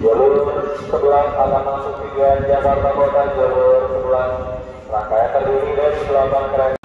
Jalur 11 halaman 3 Jakarta Kota, jalur 11 rangkaian terdiri dari 8 kereta.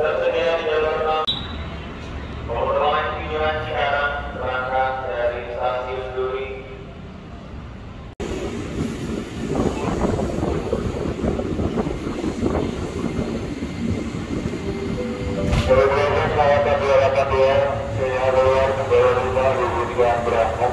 Tersedia di jalur 6 penerbangan tujuan Cikarang berangkat dari stasiun Duri. Sebelumnya pesawat 282 sinyal keluar kembali rumah 2003 berangkat.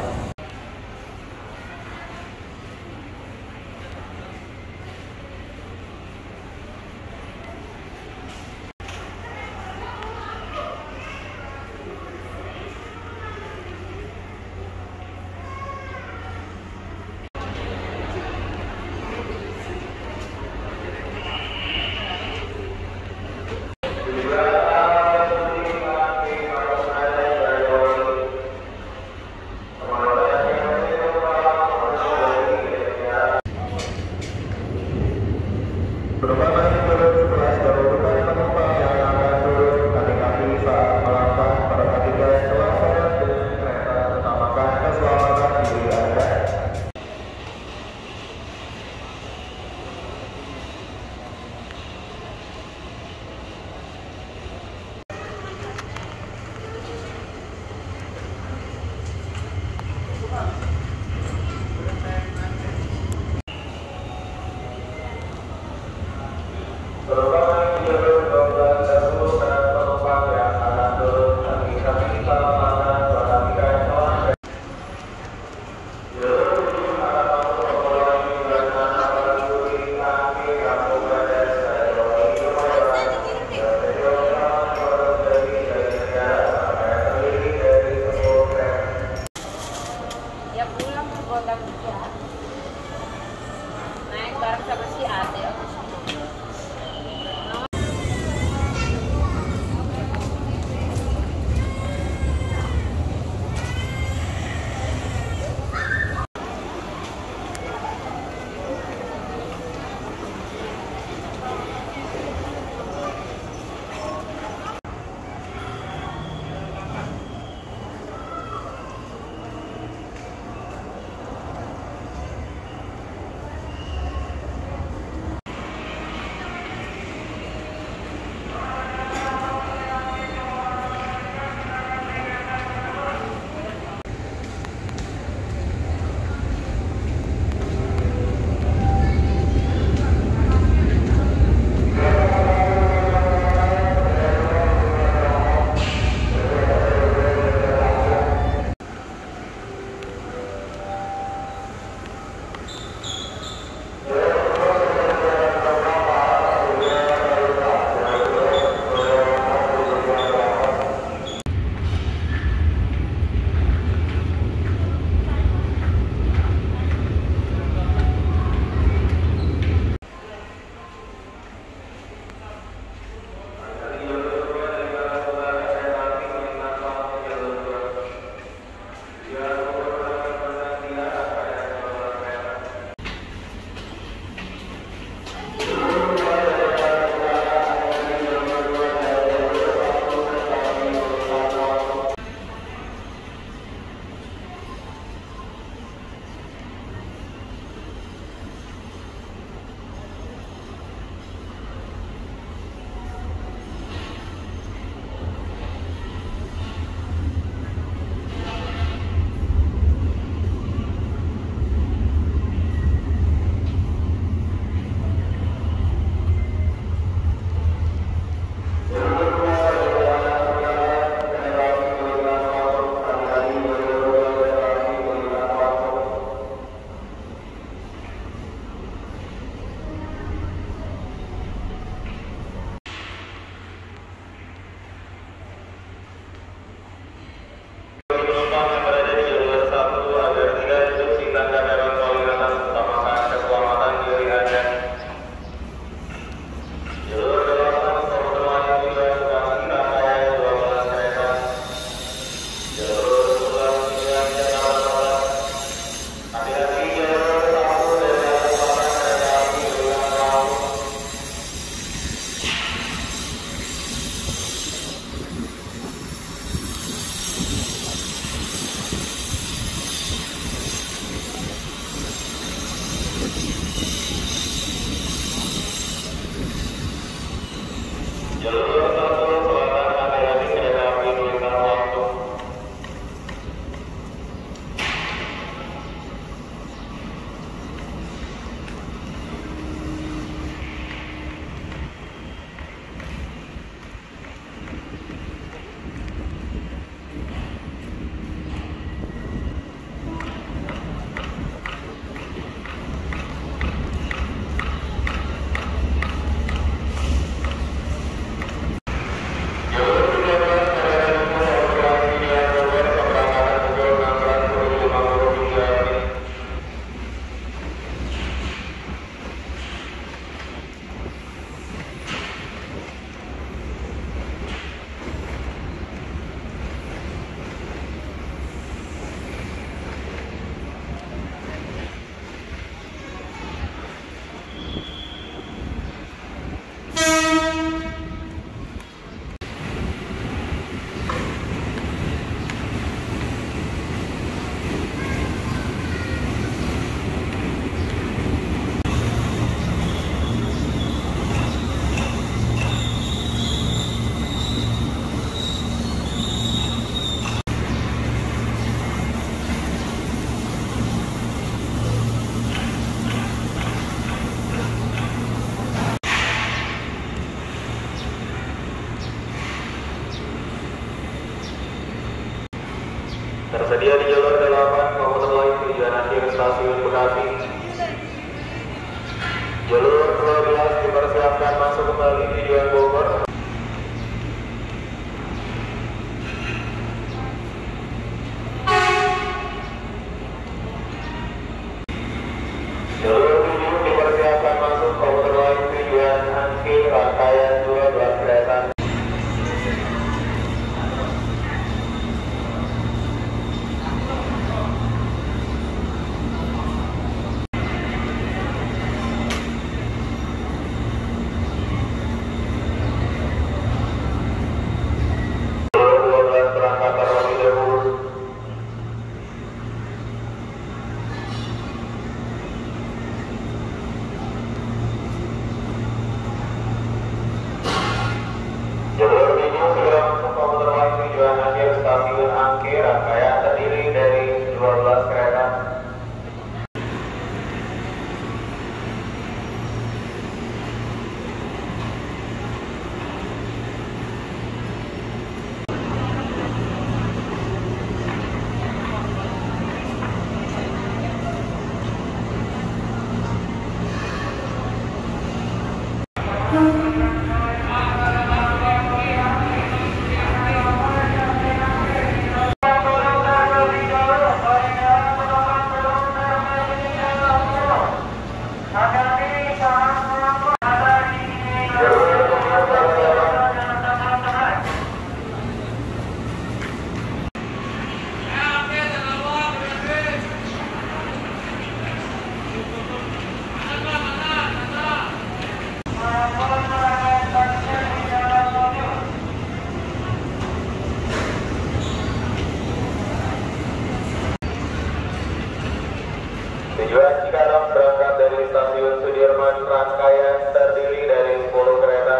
Cikarang berangkat dari Stasiun Sudirman, rangkaian terdiri dari 10 kereta.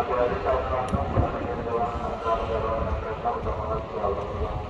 Aku harus tahu,